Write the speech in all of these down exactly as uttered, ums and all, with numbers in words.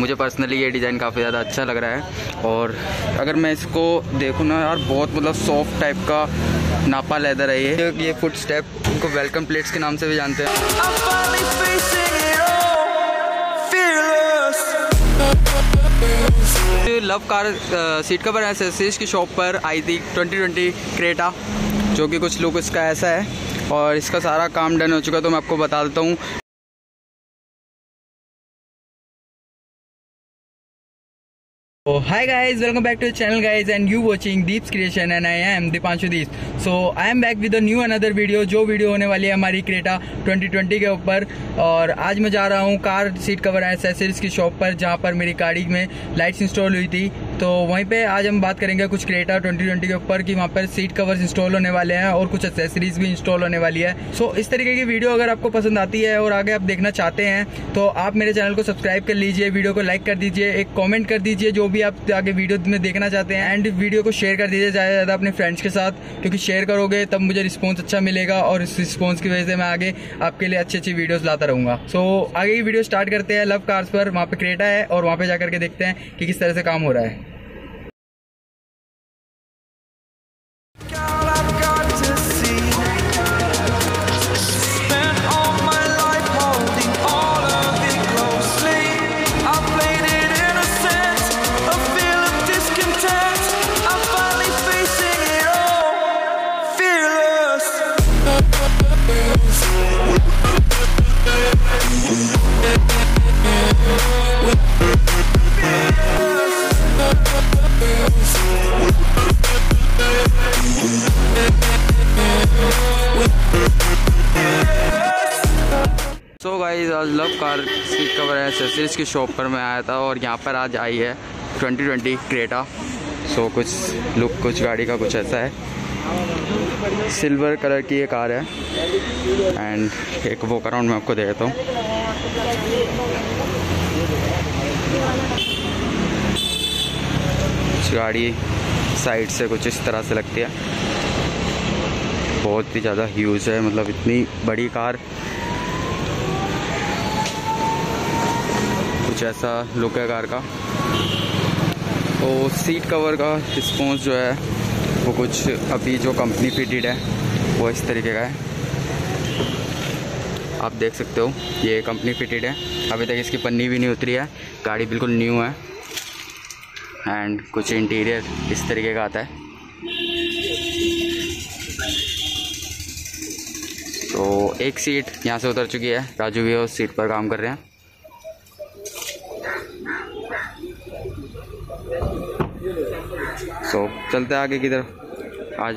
मुझे पर्सनली ये डिज़ाइन काफ़ी ज़्यादा अच्छा लग रहा है। और अगर मैं इसको देखूँ ना यार, बहुत मतलब सॉफ्ट टाइप का नापा लेदर है ये। ये फुट स्टेप इनको वेलकम प्लेट्स के नाम से भी जानते हैं। Love car seat cover accessories की शॉप पर आई थी ट्वेंटी ट्वेंटी क्रेटा, जो कि कुछ लुक इसका ऐसा है। और इसका सारा काम डन हो चुका है तो मैं आपको बता देता हूँ। Hi guys, welcome back to channel guys and you watching Deeps creation and I am Deepanshu Deep. So I am back with a new another video, जो वीडियो होने वाली है हमारी क्रेटा ट्वेंटी ट्वेंटी के ऊपर। और आज मैं जा रहा हूँ car seat cover and accessories की शॉप पर, जहाँ पर मेरी गाड़ी में लाइट्स इंस्टॉल हुई थी। तो वहीं पे आज हम बात करेंगे कुछ क्रेटा ट्वेंटी ट्वेंटी के ऊपर कि वहाँ पर सीट कवर्स इंस्टॉल होने वाले हैं और कुछ एक्सेसरीज भी इंस्टॉल होने वाली है। सो so, इस तरीके की वीडियो अगर आपको पसंद आती है और आगे आप देखना चाहते हैं तो आप मेरे चैनल को सब्सक्राइब कर लीजिए, वीडियो को लाइक कर दीजिए, एक कॉमेंट कर दीजिए जो भी आप आगे वीडियो में देखना चाहते हैं, एंड वीडियो को शेयर कर दीजिए ज़्यादा से ज़्यादा अपने फ्रेंड्स के साथ, क्योंकि शेयर करोगे तब मुझे रिस्पॉन्स अच्छा मिलेगा और इस रिस्पॉन्स की वजह से मैं आगे आपके लिए अच्छी अच्छी वीडियोज़ लाता रहूँगा। सो so, आगे की वीडियो स्टार्ट करते हैं लव कार्स पर। वहाँ पर क्रेटा है और वहाँ पर जा करके देखते हैं कि किस तरह से काम हो रहा है। सो गाइस, आज love car seat cover accessories की शॉप पर मैं आया था और यहाँ पर आज आई है twenty twenty Creta. So so, कुछ लुक कुछ गाड़ी का कुछ ऐसा है। सिल्वर कलर की ये कार है एंड एक वॉक अराउंड मैं आपको दे देता हूँ। गाड़ी साइड से कुछ इस तरह से लगती है। बहुत ही ज़्यादा ह्यूज है, मतलब इतनी बड़ी कार, कुछ ऐसा लुक है कार का। तो सीट कवर का रिस्पॉन्स जो है वो कुछ अभी जो कंपनी फिटेड है वो इस तरीके का है, आप देख सकते हो। ये कंपनी फिटेड है, अभी तक इसकी पन्नी भी नहीं उतरी है, गाड़ी बिल्कुल न्यू है। एंड कुछ इंटीरियर इस तरीके का आता है। तो एक सीट यहाँ से उतर चुकी है, राजू भी उस सीट पर काम कर रहे हैं। सो so, चलते हैं आगे की तरफ। आज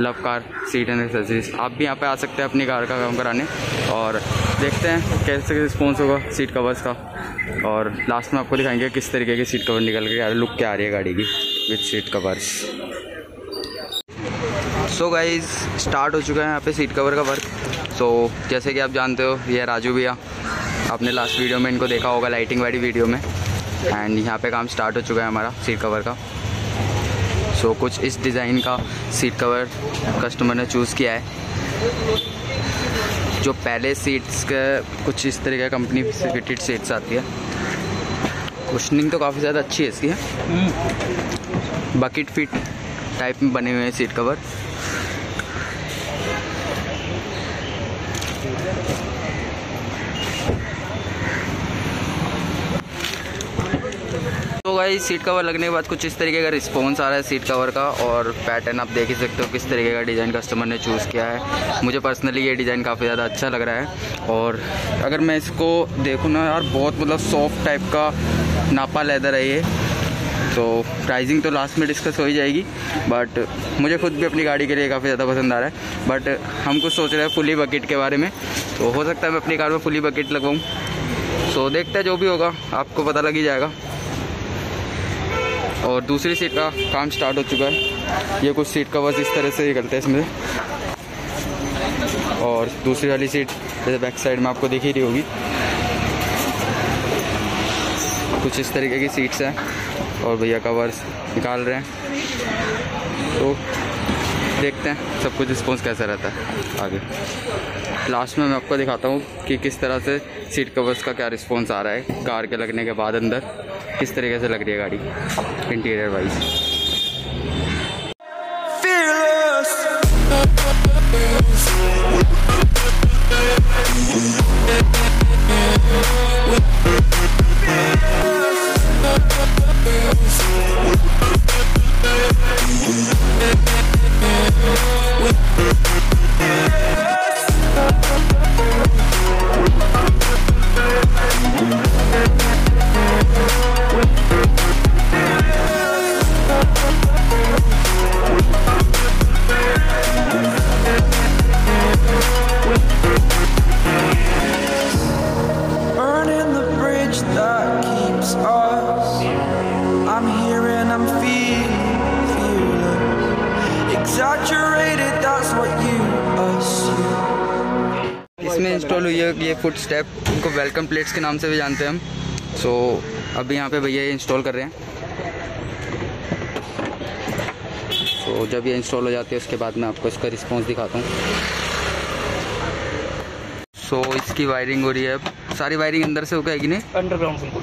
love car seat and accessories, आप भी यहाँ पे आ सकते हैं अपनी कार का काम कराने, और देखते हैं कैसे रिस्पॉन्स होगा सीट कवर्स का। और लास्ट में आपको दिखाएंगे किस तरीके की सीट कवर निकल के आ रही, लुक क्या आ रही है गाड़ी की with seat covers. So guys, start हो चुका है यहाँ पे सीट कवर का वर्क। सो so, जैसे कि आप जानते हो, ये राजू भैया, आपने लास्ट वीडियो में इनको देखा होगा लाइटिंग वाली वीडियो में। एंड यहाँ पे काम स्टार्ट हो चुका है हमारा सीट कवर का। सो so, कुछ इस डिज़ाइन का सीट कवर कस्टमर ने चूज़ किया है। जो पहले सीट्स के कुछ इस तरह का कंपनी से फिटेड सीट्स आती है। कुशनिंग तो काफ़ी ज़्यादा अच्छी है इसकी, बकेट फिट टाइप में बने हुए हैं सीट कवर। तो गाइस, सीट कवर लगने के बाद कुछ इस तरीके का रिस्पॉन्स आ रहा है सीट कवर का। और पैटर्न आप देख ही सकते हो किस तरीके का डिज़ाइन कस्टमर ने चूज़ किया है। मुझे पर्सनली ये डिज़ाइन काफ़ी ज़्यादा अच्छा लग रहा है। और अगर मैं इसको देखूँ ना यार, बहुत मतलब सॉफ्ट टाइप का नापा लेदर है ये। तो प्राइसिंग तो लास्ट में डिस्कस हो ही जाएगी, बट मुझे खुद भी अपनी गाड़ी के लिए काफ़ी ज़्यादा पसंद आ रहा है। बट हम कुछ सोच रहे हैं फुली बकेट के बारे में, तो हो सकता है मैं अपनी कार में फुली बकेट लगवाऊँ। सो देखते हैं, जो भी होगा आपको पता लग ही जाएगा। और दूसरी सीट का काम स्टार्ट हो चुका है। ये कुछ सीट कवर्स इस तरह से निकलते हैं इसमें। और दूसरी वाली सीट जैसे बैक साइड में आपको दिख ही रही होगी, कुछ इस तरीके की सीट्स हैं और भैया कवर्स निकाल रहे हैं। तो देखते हैं सब कुछ रिस्पॉन्स कैसा रहता है आगे। लास्ट में मैं आपको दिखाता हूँ कि किस तरह से सीट कवर्स का क्या रिस्पॉन्स आ रहा है कार के लगने के बाद, अंदर किस तरीके से लग रही है गाड़ी इंटीरियर वाइज। इसमें इंस्टॉल हुई है ये फुट स्टेप, इनको वेलकम प्लेट्स के नाम से भी जानते हैं हम। सो so, अभी यहाँ पे भैया ये इंस्टॉल कर रहे हैं। सो so, जब ये इंस्टॉल हो जाती है उसके बाद मैं आपको इसका रिस्पॉन्स दिखाता हूँ। सो so, इसकी वायरिंग हो रही है, अब सारी वायरिंग अंदर से हो गएगी नहीं, अंडरग्राउंड बिल्कुल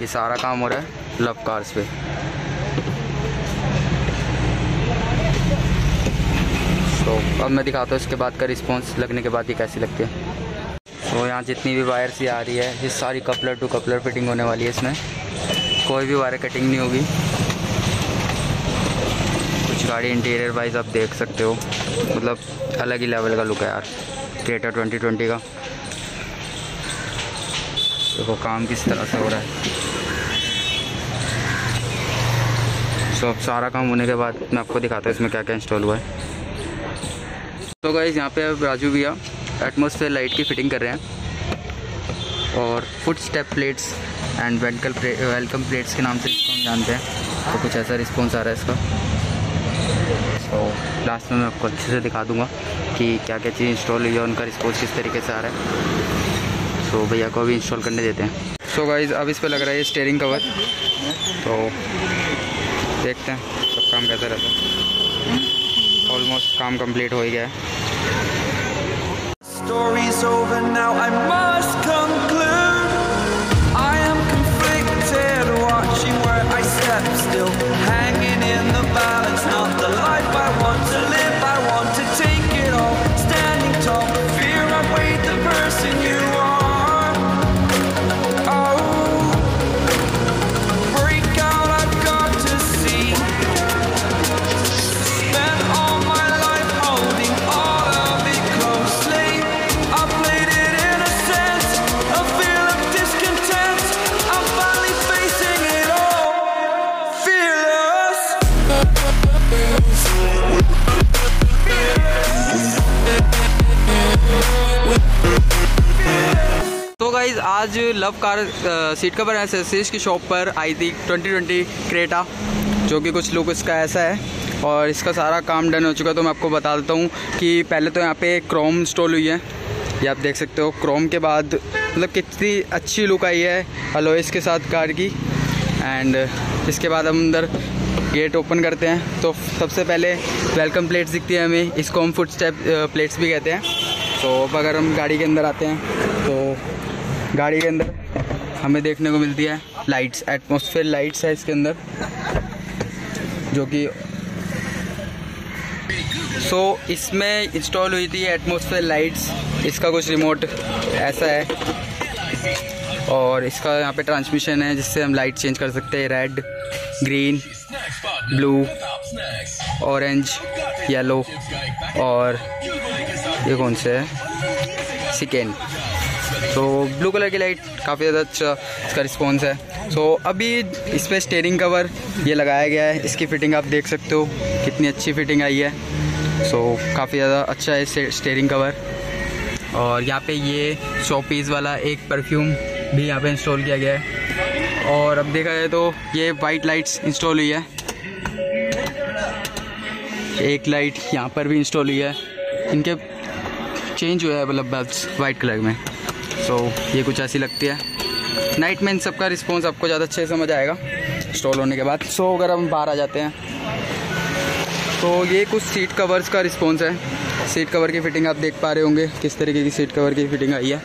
ये सारा काम हो रहा है लव कार्स पे। तो अब मैं दिखाता हूँ इसके बाद का रिस्पॉन्स लगने के बाद ये कैसी लगती है। तो यहाँ जितनी भी वायर्स ये आ रही है ये सारी कपलर टू कपलर फिटिंग होने वाली है, इसमें कोई भी वायर कटिंग नहीं होगी। कुछ गाड़ी इंटीरियर वाइज आप देख सकते हो, मतलब अलग ही लेवल का लुक है यार क्रेटा ट्वेंटी ट्वेंटी का। देखो काम किस तरह से हो रहा है। सो अब सारा काम होने के बाद मैं आपको दिखाता हूँ इसमें क्या क्या इंस्टॉल हुआ है। तो गाइस यहाँ पे अब राजू भैया एटमॉस्फेयर लाइट की फिटिंग कर रहे हैं और foot step plates and welcome welcome plates के नाम से इसको हम जानते हैं। तो कुछ ऐसा रिस्पॉन्स आ रहा है इसका। सो so, लास्ट में मैं आपको अच्छे से दिखा दूंगा कि क्या क्या चीज़ इंस्टॉल हुई है, उनका रिस्पॉन्स किस तरीके से आ रहा है। सो so, भैया को अभी इंस्टॉल करने देते हैं। सो so, गाइस अब इस पर लग रहा है स्टीयरिंग कवर, तो देखते हैं सब काम कैसा रहता है। ऑलमोस्ट काम कंप्लीट हो ही गया है। गाइज आज love car seat cover accessories की शॉप पर आई थी ट्वेंटी ट्वेंटी क्रेटा, जो कि कुछ लुक इसका ऐसा है और इसका सारा काम डन हो चुका है। तो मैं आपको बता देता हूँ कि पहले तो यहाँ पे क्रोम इंस्टॉल हुई है, ये आप देख सकते हो। क्रोम के बाद मतलब कितनी अच्छी लुक आई है अलॉयज़ के साथ कार की। एंड इसके बाद हम अंदर गेट ओपन करते हैं तो सबसे पहले वेलकम प्लेट्स दिखती है हमें, इसको हम फुट स्टेप प्लेट्स भी कहते हैं। तो अब अगर हम गाड़ी के अंदर आते हैं तो गाड़ी के अंदर हमें देखने को मिलती है लाइट्स, एटमॉस्फेयर लाइट्स है इसके अंदर, जो कि सो so, इसमें इंस्टॉल हुई थी एटमॉस्फेयर लाइट्स। इसका कुछ रिमोट ऐसा है और इसका यहाँ पे ट्रांसमिशन है जिससे हम लाइट चेंज कर सकते हैं, red, green, blue, orange, yellow और ये कौन से है सिकेन। तो ब्लू कलर की लाइट काफ़ी ज़्यादा अच्छा इसका रिस्पॉन्स है। सो so, अभी इस पर स्टीयरिंग कवर ये लगाया गया है, इसकी फिटिंग आप देख सकते हो कितनी अच्छी फिटिंग आई है। सो so, काफ़ी ज़्यादा अच्छा है स्टीयरिंग कवर। और यहाँ पे ये सौ पीस वाला एक परफ्यूम भी यहाँ पे इंस्टॉल किया गया है। और अब देखा जाए तो ये वाइट लाइट्स इंस्टॉल हुई है, एक लाइट यहाँ पर भी इंस्टॉल हुई है, इनके चेंज हुआ है मतलब बल्ब्स वाइट कलर में। सो so, ये कुछ ऐसी लगती है। नाइट में इन सबका रिस्पॉन्स आपको ज़्यादा अच्छे से समझ आएगा इंस्टॉल होने के बाद। सो so, अगर हम बाहर आ जाते हैं तो ये कुछ सीट कवर्स का रिस्पॉन्स है। सीट कवर की फिटिंग आप देख पा रहे होंगे किस तरीके की सीट कवर की फिटिंग आई है।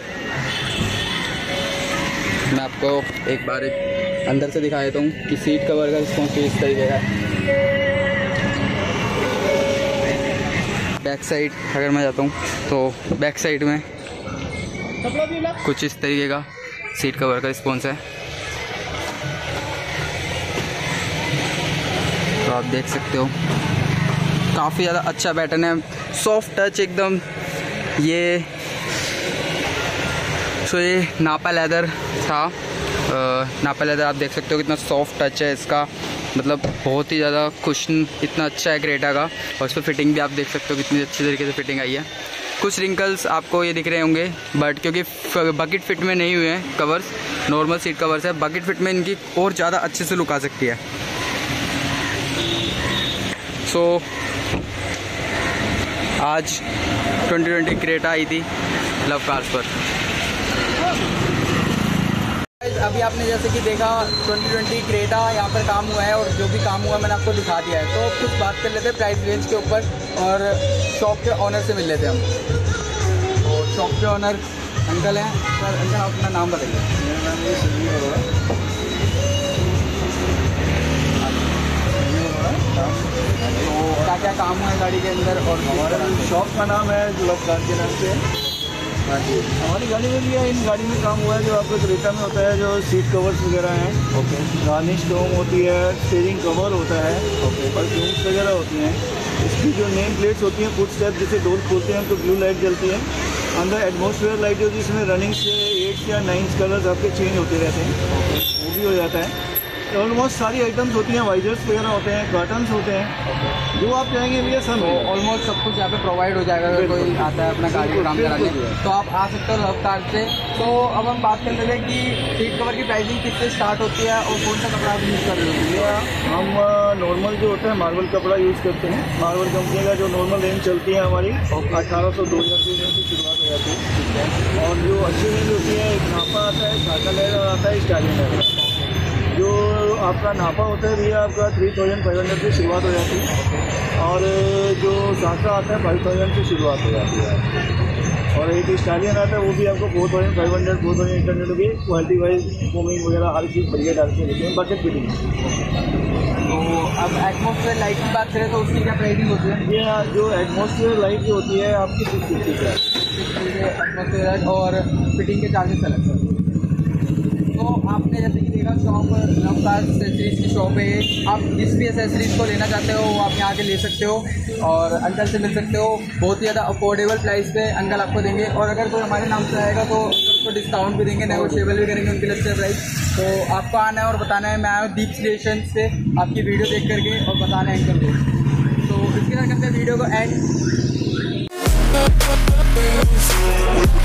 मैं आपको एक बार एक अंदर से दिखा देता हूँ कि सीट कवर का रिस्पॉन्स इस तरीके का है। बैक साइड अगर मैं जाता हूँ तो बैक साइड में कुछ इस तरीके का सीट कवर का रिस्पॉन्स है, तो आप देख सकते हो काफ़ी ज़्यादा अच्छा पैटर्न है, सॉफ्ट टच एकदम। ये सो ये नापा लेदर था, नापा लेदर आप देख सकते हो कितना सॉफ्ट टच है इसका, मतलब बहुत ही ज़्यादा कुशन इतना अच्छा है क्रेटा का। और उस पर फिटिंग भी आप देख सकते हो कितनी अच्छी तरीके से फिटिंग आई है। कुछ रिंकल्स आपको ये दिख रहे होंगे बट क्योंकि बकेट फिट में नहीं हुए हैं कवर्स, नॉर्मल सीट कवर्स है, बकेट फिट में इनकी और ज़्यादा अच्छे से लुक आ सकती है। सो so, आज ट्वेंटी ट्वेंटी क्रेटा आई थी लव कार्स पर। अभी आपने जैसे कि देखा ट्वेंटी ट्वेंटी क्रेटा यहाँ पर काम हुआ है और जो भी काम हुआ मैंने आपको दिखा दिया है। तो कुछ बात कर लेते हैं प्राइस रेंज के ऊपर और शॉप के ऑनर से मिल लेते हैं हम। और शॉप के ऑनर अंकल हैं, सर अंकल आप अपना नाम बताइए। मेरा नाम है सुनील अरोड़ा, तो क्या क्या काम हुआ है गाड़ी के अंदर। और हमारा शॉप का नाम है लव कार्स के नाम से है। हाँ जी, हमारी गाड़ी में लिया इन गाड़ी में काम हुआ है जो आपको क्रेटा में होता है, जो सीट कवर्स वगैरह हैं। ओके, गार्निश डोम होती है, स्टीयरिंग कवर होता है, ओके, और फ्यूम्स वगैरह होती हैं। इसकी जो नेम प्लेट्स होती हैं फुट स्टेप, जैसे डोर खोलते हैं तो ब्लू लाइट जलती है, अंदर एटमोसफेयर लाइट होती है, इसमें रनिंग से एट या नाइन कलर्स आपके चेंज होते रहते हैं, वो भी हो जाता है। ऑलमोस्ट सारी आइटम्स होती हैं, वाइजर्स वगैरह होते हैं, कार्टन्स होते हैं, जो आप चाहेंगे भैया सब ऑलमोस्ट सब कुछ यहाँ पे प्रोवाइड हो जाएगा। अगर कोई आता है अपना गाड़ी काम कराने तो आप आ सकते हो लव कार्स से। तो अब हम बात कर लेते हैं कि सीट कवर की प्राइसिंग किससे स्टार्ट होती है और कौन सा कपड़ा आप यूज़ कर रहे हैं। हम नॉर्मल जो होता है मार्बल कपड़ा यूज़ करते हैं, मार्बल कंपनी का जो नॉर्मल रेंज चलती है हमारी अठारह सौ दो हज़ार की रेंज से शुरुआत हो जाती है। और जो अच्छी रेंज होती है एक नापा आता है, साका लेदर आता है, स्टाइलिश लेदर। जो आपका नापा होता है भैया आपका थ्री थाउजेंड फाइव हंड्रेड से शुरुआत हो जाती है, और जो साका आता है फाइव थाउजेंड से शुरुआत हो जाती है, और एक स्टालियन आता है वो भी आपको four thousand five hundred four thousand eight hundred की क्वालिटी वाइज फोमिंग वगैरह हर चीज़ बढ़िया डाल के देते हैं बकेट फिटिंग। तो अब एटमोसफेयर लाइट की बात करें तो उसकी क्या प्राइसिंग होती है भैया? जो एटमोसफेयर लाइट होती है आपकी सिक्स फिफ्टी का एटमोसफेयर लाइट, और फिटिंग के चार्जेस अलग है। तो आपने जैसे कि देखा शॉप लव कार्स एसेसरीज की शॉप है, आप जिस भी एसेसरीज को लेना चाहते हो वो आप यहाँ आके ले सकते हो और अंकल से मिल सकते हो। बहुत ही ज़्यादा अफोर्डेबल प्राइस पे अंकल आपको देंगे, और अगर कोई हमारे नाम से आएगा तो उसको डिस्काउंट भी देंगे, नेगोशिएबल भी करेंगे उनके लिए अच्छे प्राइस। तो आपको आना है और बताना है। मैं आया हूँ दीप्स क्रिएशंस से आपकी वीडियो देख करके, और बताना है अंकल को। तो इसके साथ करते हैं वीडियो को एंड।